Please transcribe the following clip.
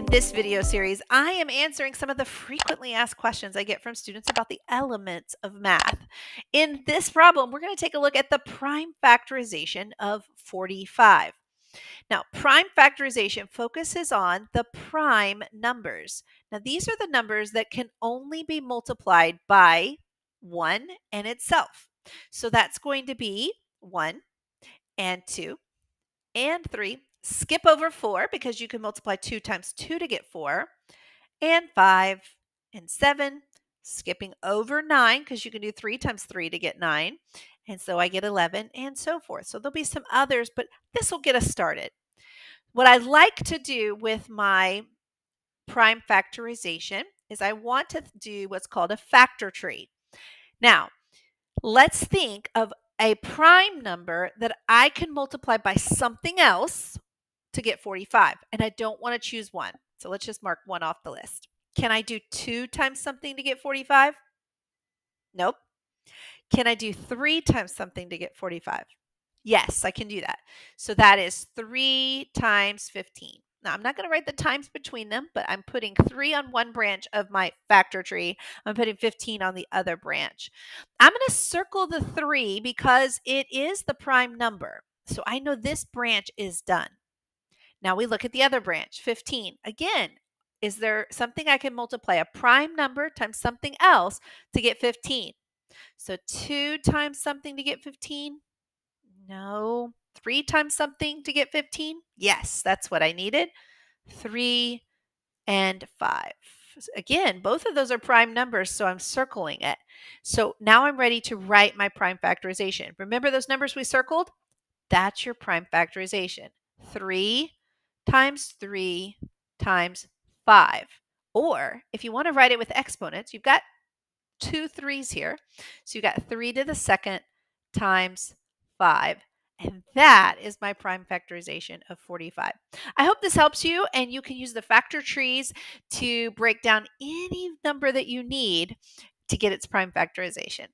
In this video series, I am answering some of the frequently asked questions I get from students about the elements of math. In this problem, we're going to take a look at the prime factorization of 45. Now, prime factorization focuses on the prime numbers. Now, these are the numbers that can only be multiplied by 1 and itself. So that's going to be 1 and 2 and 3. Skip over 4 because you can multiply 2 times 2 to get 4, and 5 and 7, skipping over 9 because you can do 3 times 3 to get 9, and so I get 11 and so forth. So there'll be some others, but this will get us started. What I like to do with my prime factorization is I want to do what's called a factor tree. Now, let's think of a prime number that I can multiply by something else to get 45, and I don't want to choose 1. So let's just mark 1 off the list. Can I do 2 times something to get 45? Nope. Can I do 3 times something to get 45? Yes, I can do that. So that is 3 times 15. Now, I'm not going to write the times between them, but I'm putting 3 on one branch of my factor tree. I'm putting 15 on the other branch. I'm going to circle the 3 because it is the prime number. So I know this branch is done. Now we look at the other branch, 15. Again, is there something I can multiply a prime number times something else to get 15? So 2 times something to get 15? No. 3 times something to get 15? Yes, that's what I needed. 3 and 5. Again, both of those are prime numbers, so I'm circling it. So now I'm ready to write my prime factorization. Remember those numbers we circled? That's your prime factorization. 3 times 3 times 5. Or if you want to write it with exponents, you've got 2 3s here. So you've got 3 to the second times 5. And that is my prime factorization of 45. I hope this helps you, and you can use the factor trees to break down any number that you need to get its prime factorization.